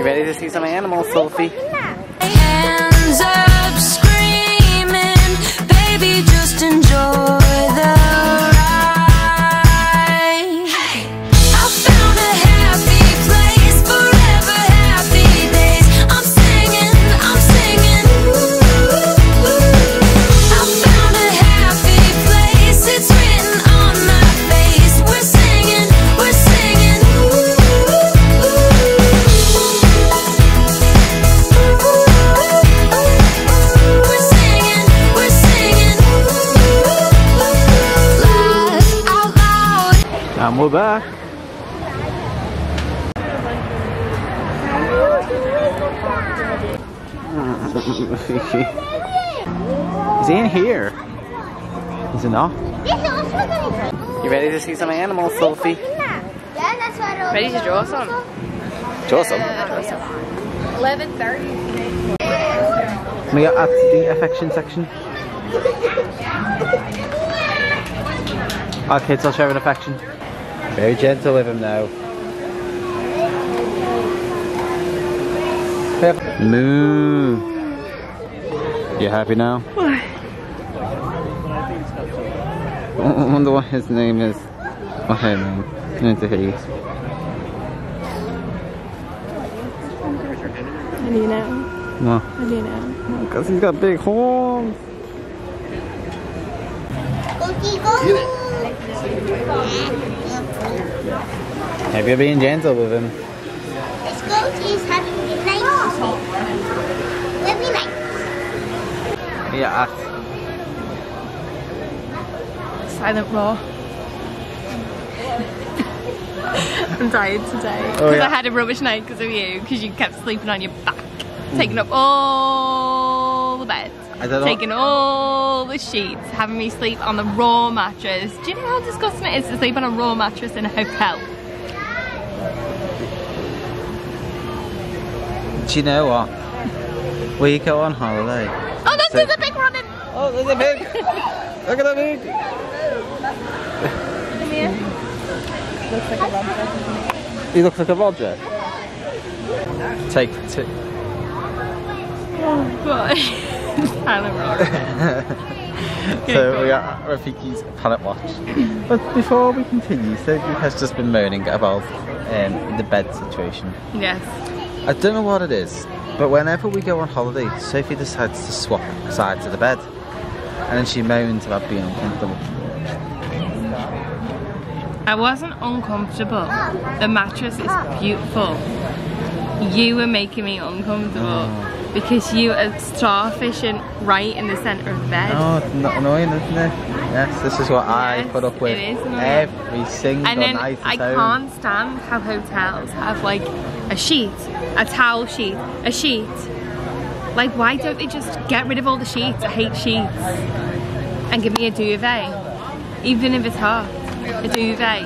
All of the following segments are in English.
You ready to see some animals, Sophie? Hands up, screaming, baby, just enjoy the ride. Hey. I found a happy place, forever happy days. I'm singing, ooh, ooh. I found a happy place, it's written on my face. We're singing, ooh, ooh, ooh. We're singing, ooh, ooh, ooh. Laugh out loud. And we're back. He's in here. Is it not? You ready to see some animals, Sophie? Ready to draw some? Draw some. 11:30. We are at the affection section. Our kids are showing affection. Very gentle with him now. Moo. You happy now? I wonder what his name is. What's her name? It's a he. How do you know? No. How do you know? Because he's got big horns. Have you been gentle with him? Let's go. He's having a good night. We'll be nice. Yeah. Silent Roar. I'm tired today because I had a rubbish night because of you, because you kept sleeping on your back, taking up all the beds, taking all the sheets, having me sleep on the raw mattress. Do you know how disgusting it is to sleep on a raw mattress in a hotel? Do you know what? We go on holiday. Oh no, there's a big rabbit! Oh, there's a big! Look at that big! Looks like a Roger. He looks like a Roger. Take two. Oh gosh. So we are at Rafiki's Palette Watch. But before we continue, Sophie has just been moaning about the bed situation. Yes. I don't know what it is, but whenever we go on holiday, Sophie decides to swap sides of the bed. And then she moans about being uncomfortable. I wasn't uncomfortable. The mattress is beautiful. You were making me uncomfortable because you are starfishing right in the centre of the bed. No, it's not annoying, isn't it? Yes, this is what I put up with every single night. And then I can't stand how hotels have like a sheet, a towel sheet, a sheet. Like, why don't they just get rid of all the sheets? I hate sheets. And give me a duvet, even if it's hot. A duvet,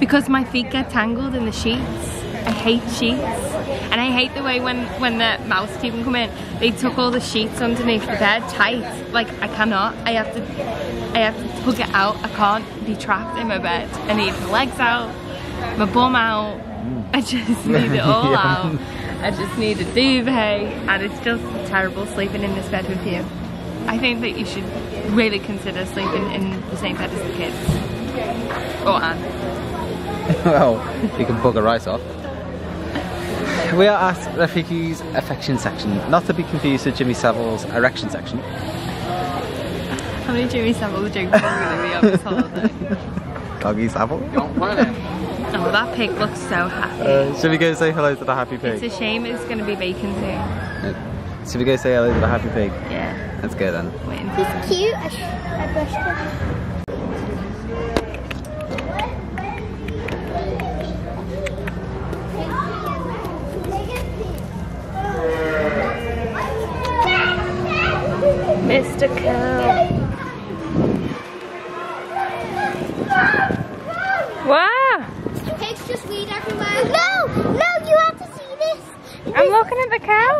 because my feet get tangled in the sheets. I hate sheets, and I hate the way when the mouse people come in, they took all the sheets underneath the bed tight. Like I cannot. I have to tug it out. I can't be trapped in my bed. I need my legs out, my bum out. I just need it all out. I just need a duvet, and it's just terrible sleeping in this bed with you. I think that you should really consider sleeping in the same bed as the kids. Or Anne. Well, you can bugger right off. We are at Rafiki's affection section, not to be confused with Jimmy Savile's erection section. How many Jimmy Savile jokes are we going to be on this holiday? Doggy Savile? Oh, that pig looks so happy. Should we go say hello to the happy pig? It's a shame it's going to be vacant soon. Should we go say hello to the happy pig? Yeah. Let's go then. He's cute. I brushed him. Mr. Cow. Wow! Pigs just weed everywhere. No! No! You have to see this! I'm looking at the cow.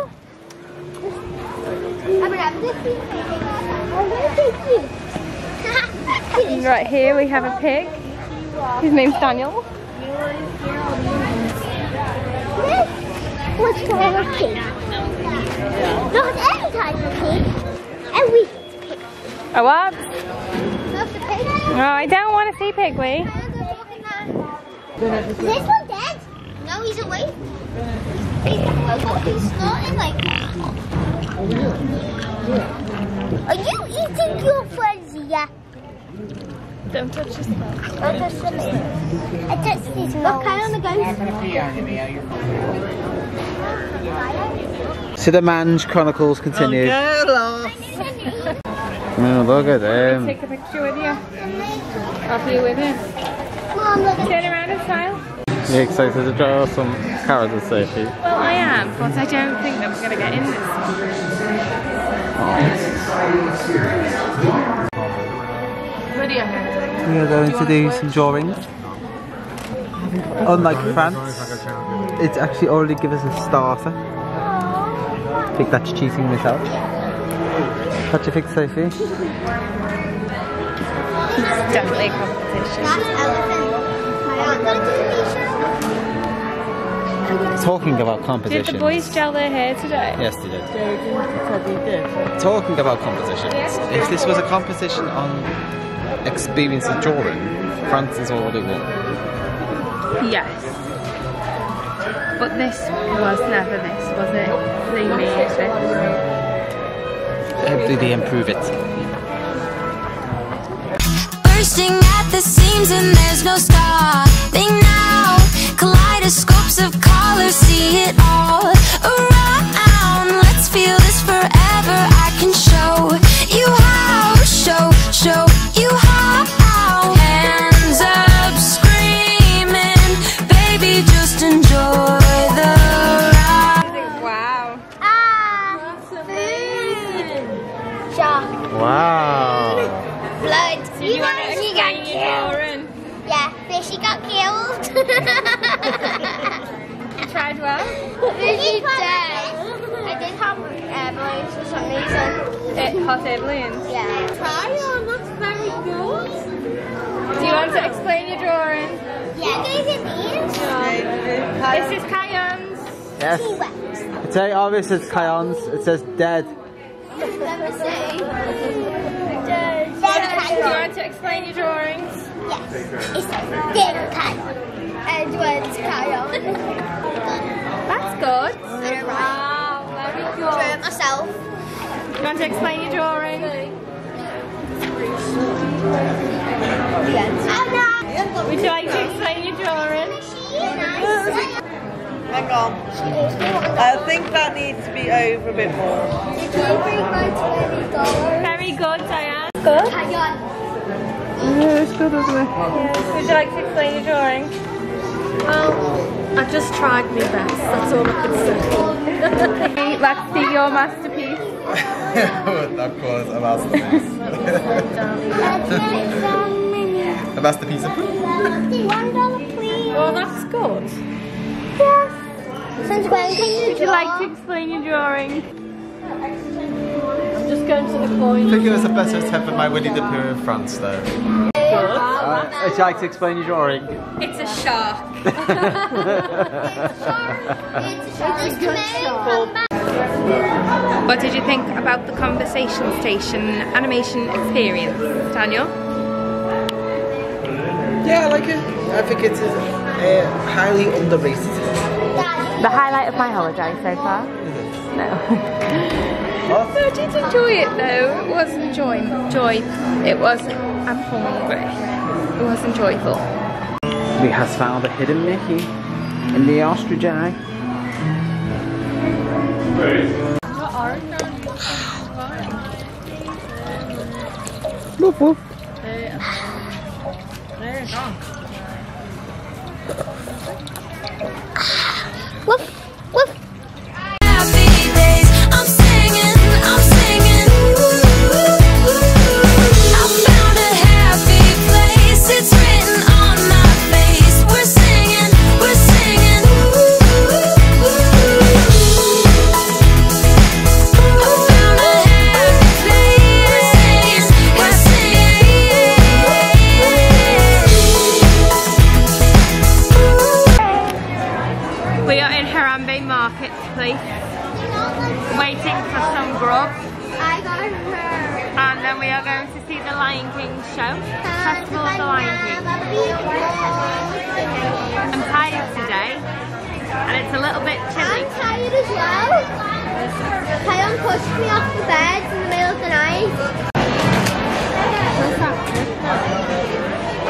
Right here we have a pig. His name's Daniel. much color cake. Not any type of cake. Every pig. A what? Not the pig. No, I don't want to see Piggly. Is this one dead? No, he's awake. He's snorting like that. Are you eating your friends yet? Don't touch this one. I touched this one. Look, I only go. So the Mange Chronicles continues. Oh, look at him. Take a picture with you. I'll be with him. Turn around and smile. Are you excited to draw some characters, Sophie? Well, I am, but I don't think that we're going to get in this one. Oh. We are going to do some drawings. Unlike France, it's actually already given us a starter. I think that's cheating myself. What do you think, Sophie? It's definitely a competition. Talking about competition. Did the boys gel their hair today? Yes, they did. Talking about competitions. If this was a competition on experience of drawing, France is already won. Yes. But this was never this, was it? They made it this. Hopefully they improve it. Bursting at the seams and there's no stopping now. Kaleidoscopes of color, see it all around. Let's feel this forever. I can show you how. Show, show you how. Hands up, screaming, baby, just enjoy the ride. Wow. Ah, food. Shark. Wow. Blood. Did you know she got killed? Yeah, but she got killed. You tried well? You did. I did have balloons for some reason. Hot air balloons? Yeah. Do you want to explain your drawing? Yeah. No. This is Kayon's. Yes. It's very obvious it's Kayon's. It says dead. Dead. Do you want to explain your drawings? Yes. It's dead Kayon. And it's Kayon. That's good. Wow, very good. Draw myself. Do you want to explain your drawing? Would you like to explain your drawing? Hang on. I think that needs to be over a bit more. Very good, Diane. Good? Yeah, it's good, isn't it? Yeah. Would you like to explain your drawing? Well, I just tried my best. That's all I could say. Let's see your masterpiece. Of course, a masterpiece. A masterpiece of food. $1, please. Oh, that's good. Yes. Since when can you draw? Would you like to explain your drawing? I'm just going to the point. I think it was a better attempt than my Winnie the Pooh in France, though. Would you like to explain your drawing? It's a shark. It's a shark. What did you think about the conversation station animation experience, Daniel? Yeah, I like it. I think it is highly underrated. The highlight of my holiday so far? No. What? No, I did enjoy it though. It was enjoy. It was. I'm hungry. It was enjoyable. We have found a hidden Mickey in the ostrich eye. Woof woof. There it goes. Woof woof. We are in Harambee Marketplace, waiting for some grub. I got her. And then we are going to see the Lion King show. Festival of the Lion King. I'm tired today, and it's a little bit chilly. I'm tired as well. Kayon pushed me off the bed in the middle of the night.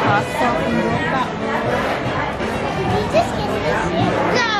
What's that? Did you just get this? No.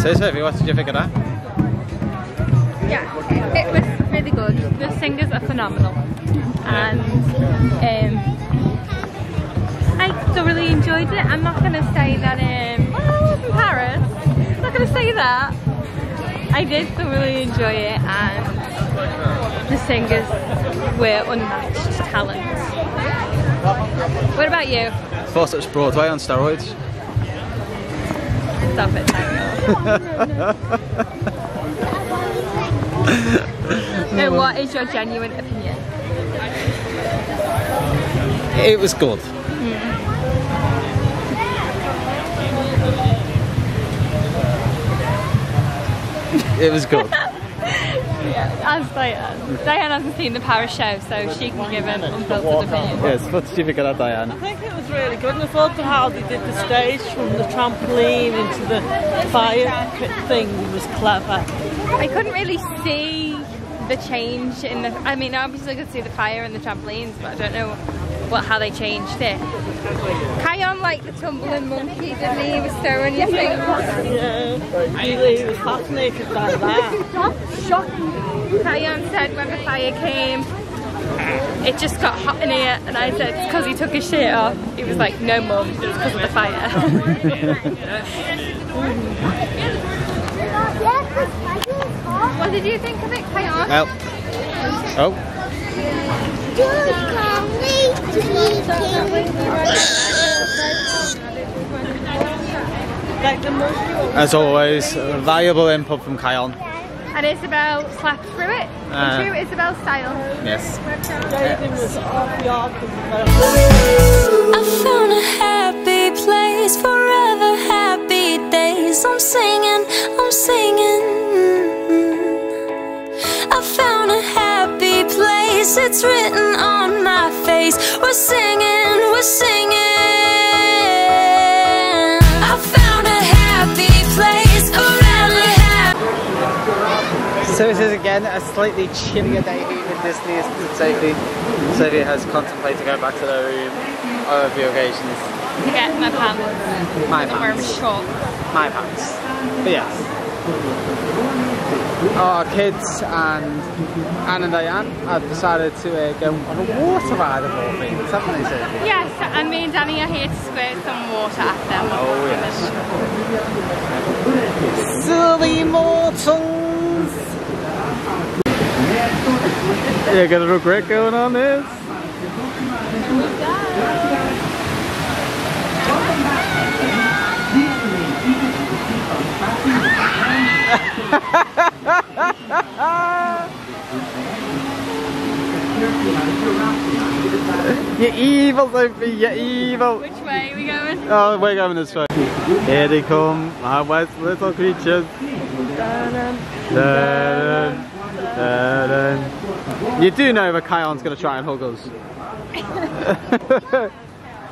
So Sophie, what did you think of that? Yeah, it was really good. The singers are phenomenal, and I thoroughly enjoyed it. I'm not going to say that I was in Paris. I'm not going to say that. I did thoroughly enjoy it, and the singers were unmatched talent. What about you? Thought it was Broadway on steroids. Stop it, Daniel. No, what is your genuine opinion? It was good. It was good. Yeah, Diane hasn't seen the Paris show, so she can give an unfiltered opinion. Yes, what did you think of that, Diane? I think it was really really good, and I thought how they did the stage from the trampoline into the fire thing was clever. I couldn't really see the change in the, I mean obviously I could see the fire and the trampolines, but I don't know how they changed it. Kion liked the tumbling monkey, didn't he? He was throwing his things. Yeah, he was fascinated by that. Shocking. Kion said when the fire came, it just got hot in here, and I said it's because he took his shirt off. He was like, no mum, it was because of the fire. What did you think of it, Kion? As always, valuable input from Kion. And Isabel slapped through it, in true Isabel style. Yes. I found a happy place, forever happy days. I'm singing, I'm singing. I found a happy place, it's written on my face. We're singing, we're singing. I found a happy place, around a happy. So it is again a slightly chillier day here in Disney, isn't it, Sophie? Sophie has contemplated going back to their room on a few occasions. To get my pants. My pants. My pants. But yes. Our kids and Anne and Diane have decided to go on a water ride of all things, haven't they, Sophie? Yes, and me and Danny are here to squirt some water at them. Oh yes. Silly Morton! Yeah, got a little grit going on there. You're evil, Sophie, you're evil. Which way are we going? Oh, we're going this way. Here they come, my wife's little creatures. You do know that Kion's going to try and hug us.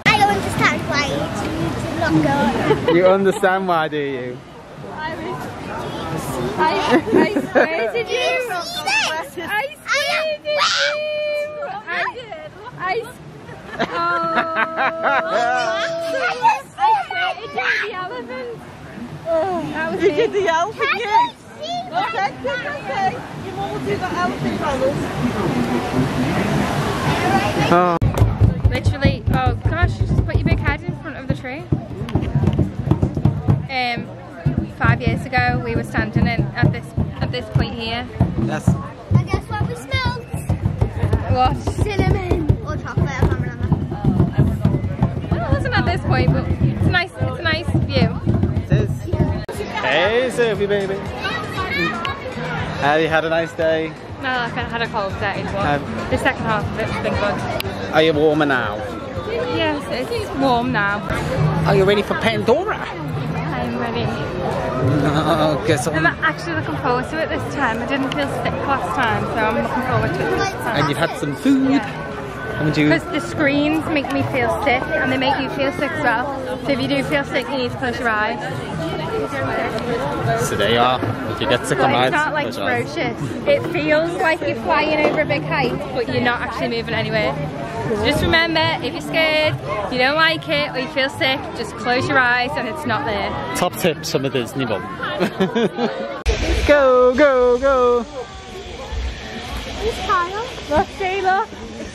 I don't understand why you do not go. You understand why, do you? I swear to you. I did the elephant. Okay. You all do the elephant brothers. Literally, oh gosh, you just put your big head in front of the tree. 5 years ago, we were standing in at this point here. Yes. And guess what we smelled? What? Cinnamon or chocolate? I can't remember. Well, it wasn't at this point, but it's a nice. It's a nice view. It is. Hey, Sophie, baby. You had a nice day? No, I had a cold day. The second half of it's been good. Are you warmer now? Yes, it's warm now. Are you ready for Pandora? I'm ready. No, guess I'm actually looking forward to it this time. I didn't feel sick last time, so I'm looking forward to it this time. And you've had some food? Yeah. Haven't you? Because the screens make me feel sick, and they make you feel sick as well. So if you do feel sick, you need to close your eyes. So there you are. If you get sick on ice, it's not like ferocious. It feels like you're flying over a big height, but you're not actually moving anywhere. So just remember, if you're scared, you don't like it, or you feel sick, just close your eyes and it's not there. Top tips from the Disney Mum. Go, go, go. Who's Kyle? Look, Taylor. It's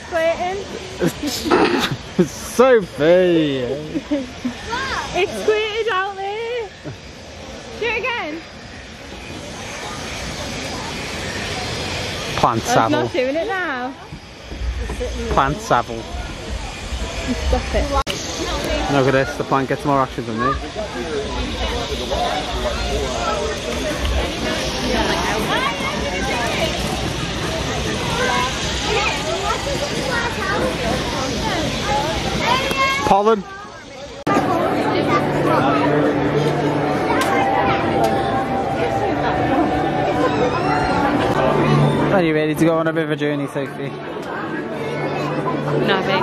squirting. Sophie. It's squirted out there. Do it again. Plant Savile. I'm not doing it now. Plant Savile. Stop it. Look at this, the plant gets more action than me. Pollen. Are you ready to go on a bit of a journey, Sophie? Nothing.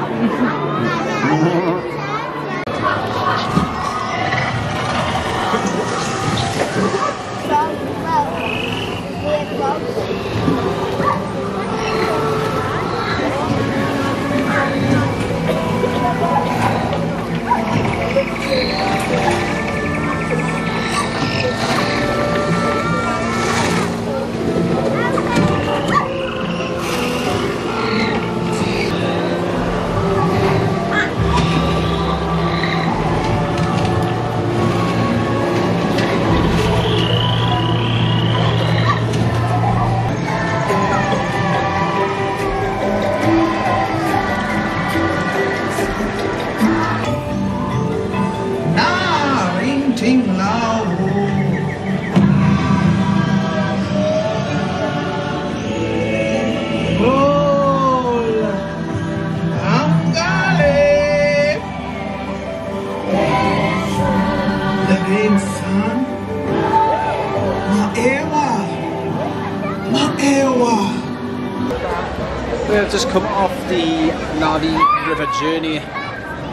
We have just come off the Nadi River journey.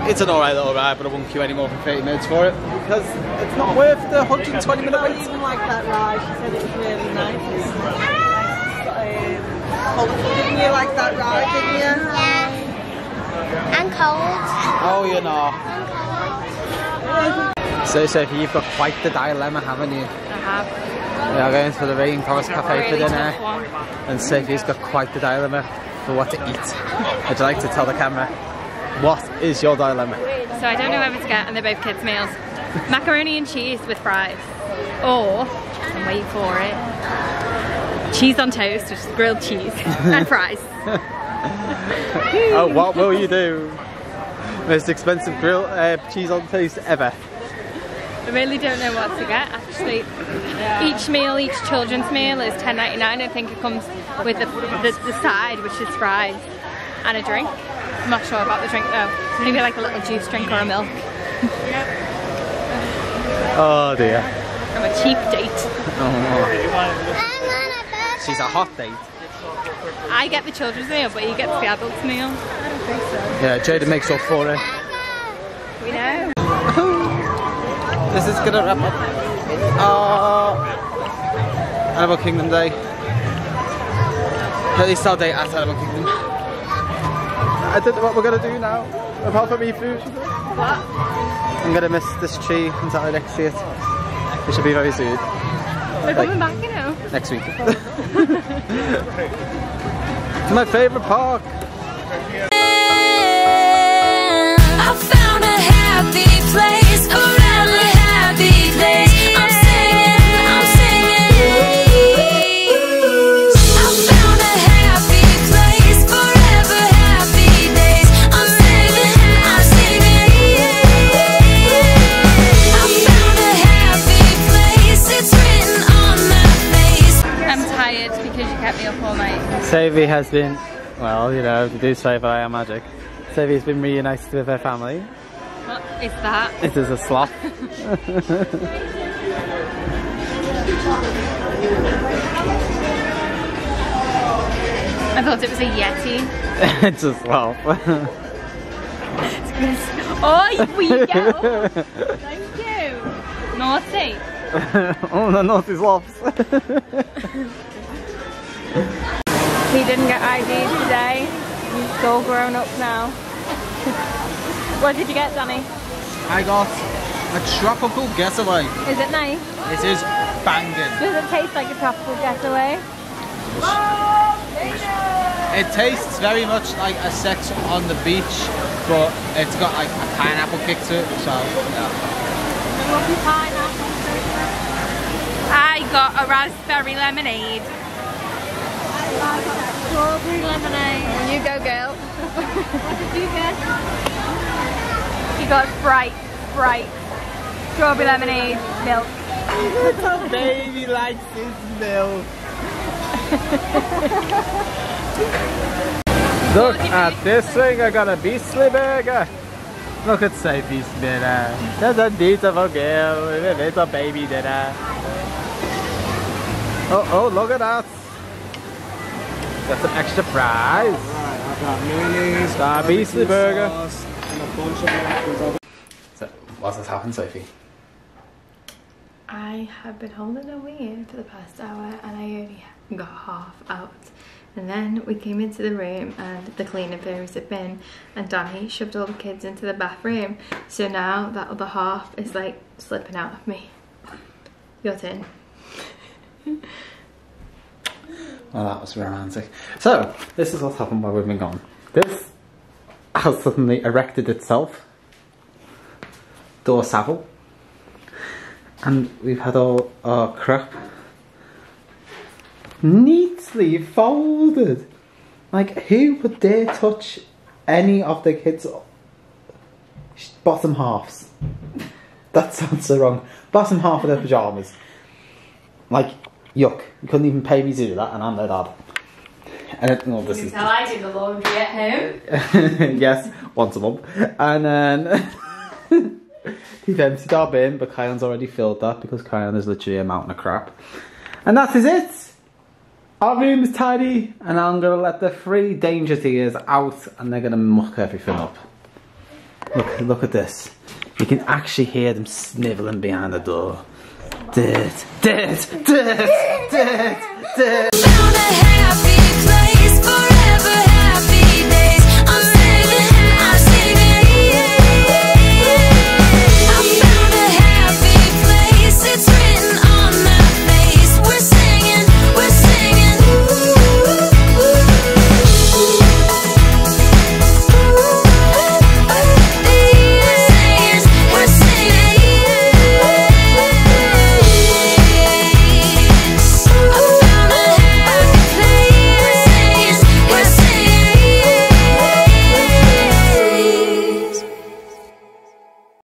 It's an alright little ride, but I won't queue any more than 30 minutes for it because it's not worth the 120-minute wait. I even like that ride. She said it was really nice. Didn't you like that ride, didn't you? Yeah. I'm cold. Oh, you're not. I'm cold. So, Sophie, you've got quite the dilemma, haven't you? I have. We are going to the Rainforest Cafe for dinner, and Sophie's got quite the dilemma for what to eat. Would you like to tell the camera, what is your dilemma? So I don't know whether to get, and they're both kids' meals, macaroni and cheese with fries, or, and wait for it, cheese on toast, which is grilled cheese, and fries. Oh, what will you do? Most expensive grilled cheese on toast ever. I really don't know what to get, actually. Yeah. Each meal, each children's meal is £10.99. I think it comes with the side, which is fries, and a drink. I'm not sure about the drink though. Maybe like a little juice drink or a milk. Oh dear. I'm a cheap date. Oh. She's a hot date. I get the children's meal, but you get the adult's meal. I don't think so. Yeah, Jada makes up for it. We know. This is gonna wrap up Animal Kingdom Day. At least our day at Animal Kingdom. I don't know what we're gonna do now, apart from eat food. What? I'm gonna miss this tree until I next see it. It should be very soon. We're coming back, you know. Next week. It's my favourite park. I found a happy place around me. Sophie has been, well, you know, to do so by our magic. Sophie's been reunited with her family. What is that? It is a sloth. I thought it was a yeti. It's a sloth. Oh, we go! Thank you! Naughty! Oh, the naughty sloths. He didn't get ID today. He's all grown up now. What did you get, Danny? I got a tropical getaway. Is it nice? It is banging. Does it taste like a tropical getaway? It tastes very much like a sex on the beach, but it's got like a pineapple kick to it, so yeah. I got a raspberry lemonade. I got strawberry lemonade. And you go, girl. What did you get? You got Sprite, strawberry lemonade, milk. The baby likes his milk. Look at this thing, I got a beastly burger. Look at Sophie's dinner. That's a beautiful girl with a little baby dinner. Oh, look at that. Got some extra fries. Alright, I've got mayonnaise, a beastly burger, sauce, and a bunch of napkins. So What's this happened, Sophie? I have been holding a wee in for the past hour and I only got half out. And then we came into the room and the cleaning fairies had been and Danny shoved all the kids into the bathroom. So now that other half is like slipping out of me. Your turn. Well, that was romantic. So, this is what's happened while we've been gone. This has suddenly erected itself. Door Savile. And we've had all our crap neatly folded. Like, who would dare touch any of the kids' bottom halves? That sounds so wrong. Bottom half of their pyjamas. Like, yuck. You couldn't even pay me to do that, and I'm their dad. And it, oh, this you can is tell I do the laundry at home. Yes, once a month. And then we've emptied our bin, but Kyan's already filled that because Kyan is literally a mountain of crap. And that is it. Our room is tidy, and I'm going to let the three danger deers out, and they're going to muck everything up. Look at this. You can actually hear them snivelling behind the door. Dirt, dirt, dirt, dirt, dirt.